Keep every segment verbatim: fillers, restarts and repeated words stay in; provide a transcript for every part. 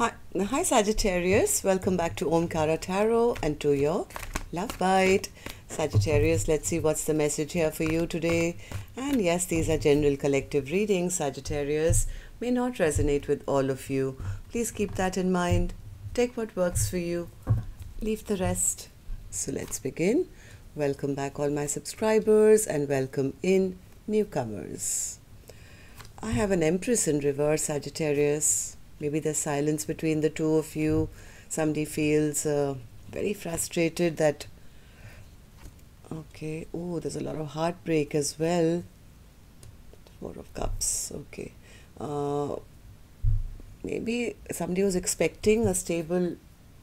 Hi, hi Sagittarius, welcome back to Omkara Tarot and to your love bite. Sagittarius, let's see what's the message here for you today. And yes, these are general collective readings. Sagittarius may not resonate with all of you. Please keep that in mind. Take what works for you, leave the rest. So let's begin. Welcome back all my subscribers and welcome in newcomers. I have an Empress in reverse, Sagittarius. Maybe there's silence between the two of you. Somebody feels uh, very frustrated that... Okay. Oh, there's a lot of heartbreak as well. Four of Cups. Okay. Uh, maybe somebody was expecting a stable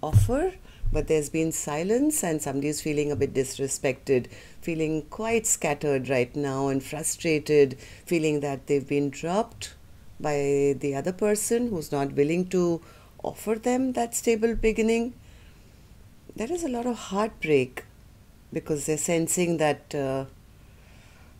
offer, but there's been silence and somebody is feeling a bit disrespected, feeling quite scattered right now and frustrated, feeling that they've been dropped by the other person who's not willing to offer them that stable beginning. There is a lot of heartbreak because they're sensing that uh,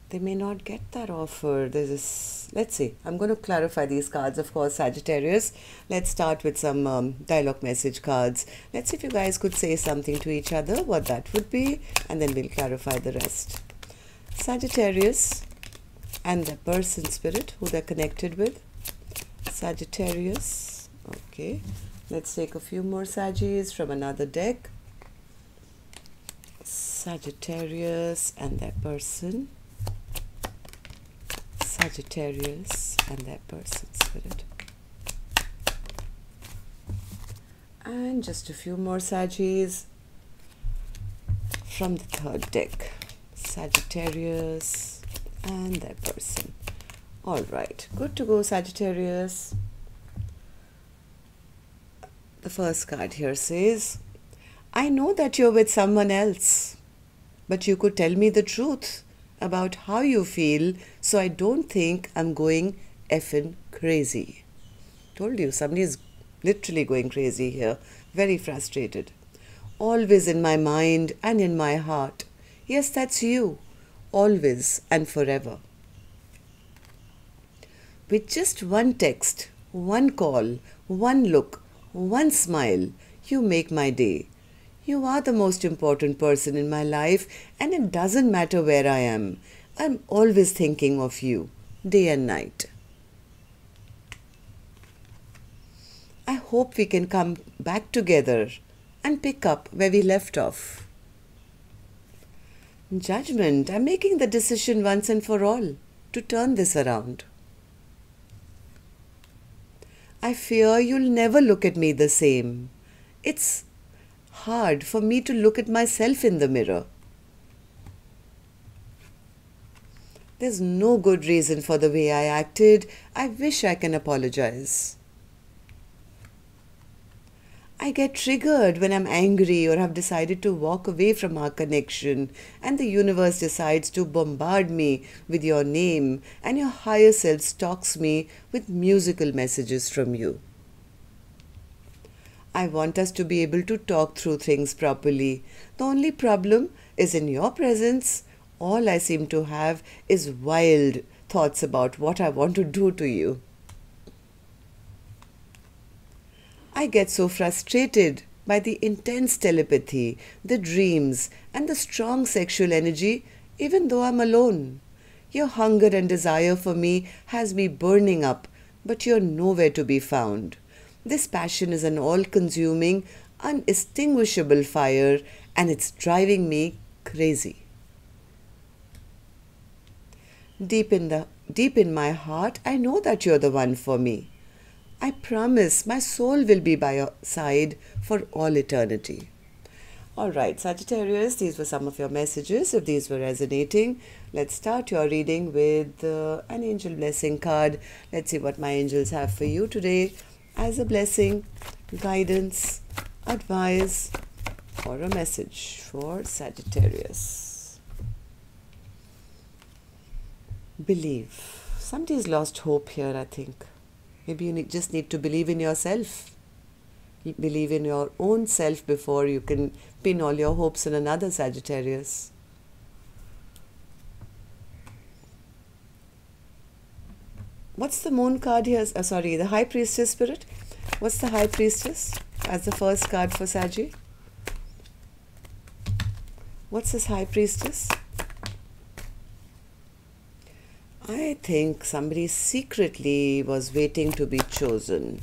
they may not get that offer. There's this, let's see, I'm going to clarify these cards, of course, Sagittarius. Let's start with some um, dialogue message cards. Let's see if you guys could say something to each other, what that would be, and then we'll clarify the rest. Sagittarius and the person spirit who they're connected with. Sagittarius. Okay, let's take a few more Sagis from another deck. Sagittarius and their person. Sagittarius and their person spirit. And just a few more Sagis from the third deck. Sagittarius and that person. All right, good to go, Sagittarius. The first card here says, I know that you're with someone else, but you could tell me the truth about how you feel so I don't think I'm going effing crazy. Told you, somebody is literally going crazy here, very frustrated. Always in my mind and in my heart. Yes, that's you. Always and forever. With just one text, one call, one look, one smile, you make my day. You are the most important person in my life, and it doesn't matter where I am. I'm always thinking of you, day and night. I hope we can come back together and pick up where we left off. Judgment. I'm making the decision once and for all to turn this around. I fear you'll never look at me the same. It's hard for me to look at myself in the mirror. There's no good reason for the way I acted. I wish I can apologize. I get triggered when I'm angry or have decided to walk away from our connection, and the universe decides to bombard me with your name, and your higher self stalks me with musical messages from you. I want us to be able to talk through things properly. The only problem is in your presence, all I seem to have is wild thoughts about what I want to do to you. I get so frustrated by the intense telepathy, the dreams, and the strong sexual energy, even though I'm alone. Your hunger and desire for me has me burning up, but you're nowhere to be found. This passion is an all-consuming, unextinguishable fire, and it's driving me crazy. Deep in the, deep in my heart, I know that you're the one for me. I promise my soul will be by your side for all eternity. All right, Sagittarius, these were some of your messages. If these were resonating, let's start your reading with uh, an angel blessing card. Let's see what my angels have for you today as a blessing, guidance, advice, or a message for Sagittarius. Believe. Somebody's lost hope here, I think. Maybe you just need to believe in yourself. Believe in your own self before you can pin all your hopes on another, Sagittarius. What's the moon card here? Oh, sorry, the High Priestess spirit. What's the High Priestess as the first card for Saggy? What's this High Priestess? I think somebody secretly was waiting to be chosen.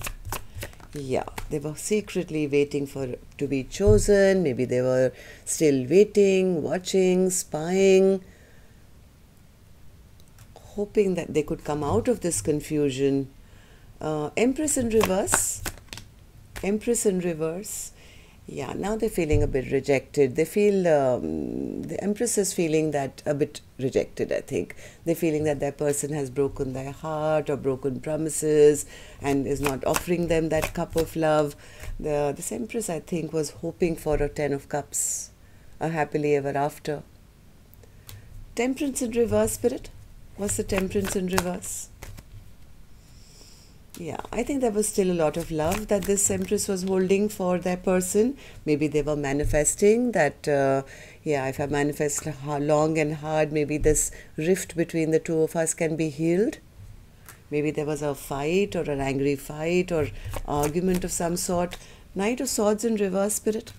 Yeah, they were secretly waiting for to be chosen. Maybe they were still waiting, watching, spying, hoping that they could come out of this confusion. Uh, Empress in reverse. Empress in reverse. Yeah, now they're feeling a bit rejected. They feel, um, the Empress is feeling that a bit rejected, I think. They're feeling that their person has broken their heart or broken promises and is not offering them that cup of love. The, this Empress, I think, was hoping for a Ten of Cups, a happily ever after. Temperance in reverse, Spirit. What's the Temperance in reverse? Yeah, I think there was still a lot of love that this Empress was holding for their person. Maybe they were manifesting that, uh, yeah, if I manifest long and hard, maybe this rift between the two of us can be healed. Maybe there was a fight or an angry fight or argument of some sort. Knight of Swords in reverse, Spirit.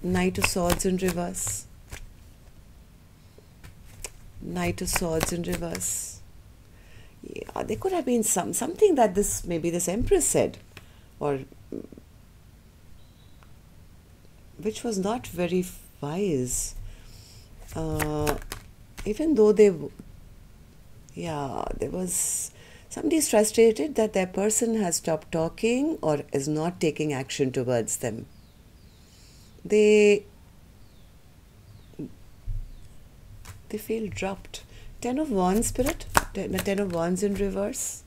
Knight of Swords in reverse. Knight of Swords in reverse. Yeah, there could have been some something that this maybe this Empress said, or which was not very wise. Uh, even though they, yeah, there was somebody is frustrated that their person has stopped talking or is not taking action towards them. They they feel dropped. Ten of Wands, Spirit. Ten, ten of Wands in reverse.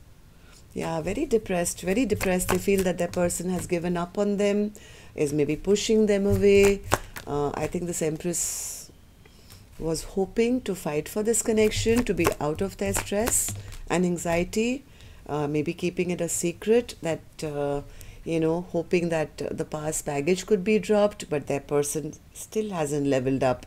Yeah, very depressed, very depressed. They feel that their person has given up on them, is maybe pushing them away. Uh, I think this Empress was hoping to fight for this connection, to be out of their stress and anxiety, uh, maybe keeping it a secret that, uh, you know, hoping that the past baggage could be dropped, but their person still hasn't leveled up.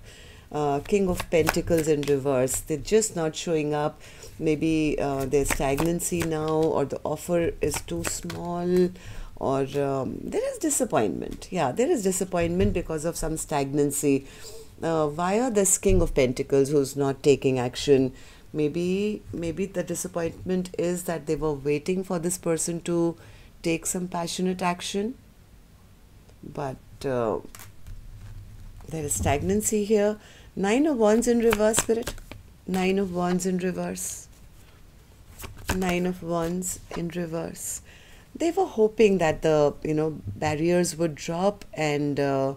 Uh, King of Pentacles in reverse. They're just not showing up. Maybe uh, there's stagnancy now, or the offer is too small, or um, there is disappointment. Yeah, there is disappointment because of some stagnancy. Uh, via this King of Pentacles who's not taking action. Maybe, maybe the disappointment is that they were waiting for this person to take some passionate action. But uh, there is stagnancy here. Nine of Wands in reverse, Spirit. Nine of Wands in reverse. Nine of Wands in reverse. They were hoping that the, you know, barriers would drop and uh,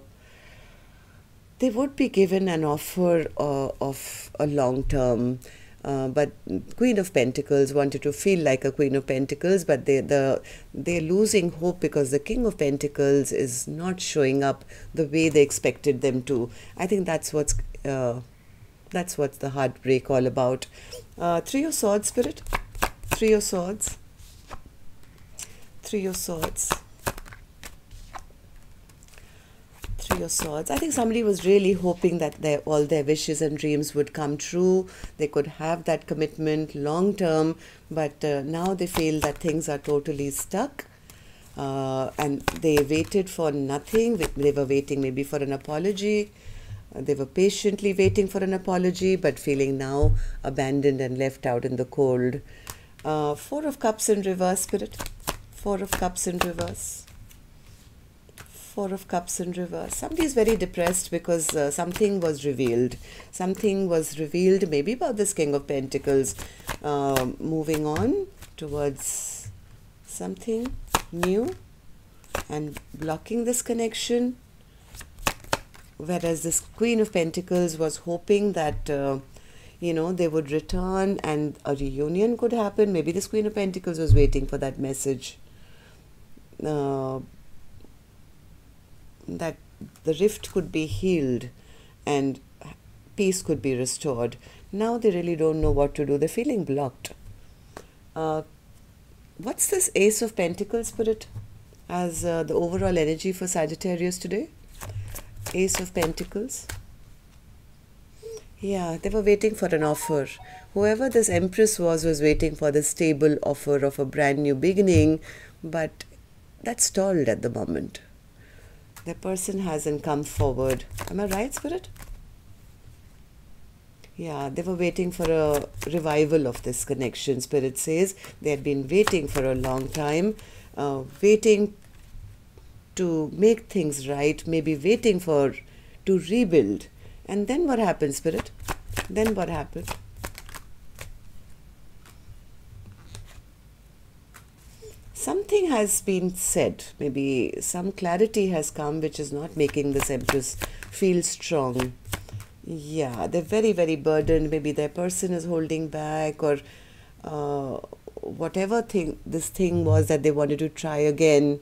they would be given an offer uh, of a long term. Uh, but Queen of Pentacles wanted to feel like a Queen of Pentacles, but they, the, they're losing hope because the King of Pentacles is not showing up the way they expected them to. I think that's what's, uh, that's what's the heartbreak all about. Uh, Three of Swords, Spirit. Three of Swords. Three of Swords. Three of Swords. I think somebody was really hoping that their, all their wishes and dreams would come true. They could have that commitment long term, but uh, now they feel that things are totally stuck. Uh, and they waited for nothing. They were waiting maybe for an apology. Uh, they were patiently waiting for an apology, but feeling now abandoned and left out in the cold. Uh, Four of Cups in reverse, Spirit. Four of Cups in reverse. Four of Cups in reverse. Somebody is very depressed because uh, something was revealed. Something was revealed maybe about this King of Pentacles. Uh, moving on towards something new and blocking this connection. Whereas this Queen of Pentacles was hoping that, uh, you know, they would return and a reunion could happen. Maybe this Queen of Pentacles was waiting for that message. Uh, that the rift could be healed and peace could be restored. Now they really don't know what to do. They're feeling blocked. Uh, what's this Ace of Pentacles, Spirit, as uh, the overall energy for Sagittarius today? Ace of Pentacles. Yeah, they were waiting for an offer. Whoever this Empress was, was waiting for the stable offer of a brand new beginning, but that's stalled at the moment. The person hasn't come forward. Am I right, Spirit? Yeah, they were waiting for a revival of this connection, Spirit says. They had been waiting for a long time, uh, waiting to make things right, maybe waiting for to rebuild. And then what happened, Spirit? Then what happened? Something has been said, maybe some clarity has come which is not making this Empress feel strong. Yeah, they're very, very burdened. Maybe their person is holding back, or uh, whatever thing this thing was that they wanted to try again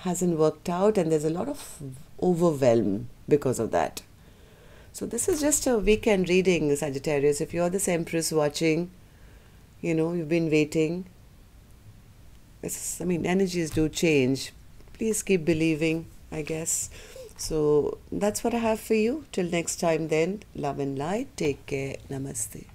hasn't worked out, and there's a lot of overwhelm because of that. So this is just a weekend reading, Sagittarius. If you're this Empress watching, you know, you've been waiting. This, I mean, energies do change. Please keep believing, I guess. So that's what I have for you. Till next time then, love and light. Take care. Namaste.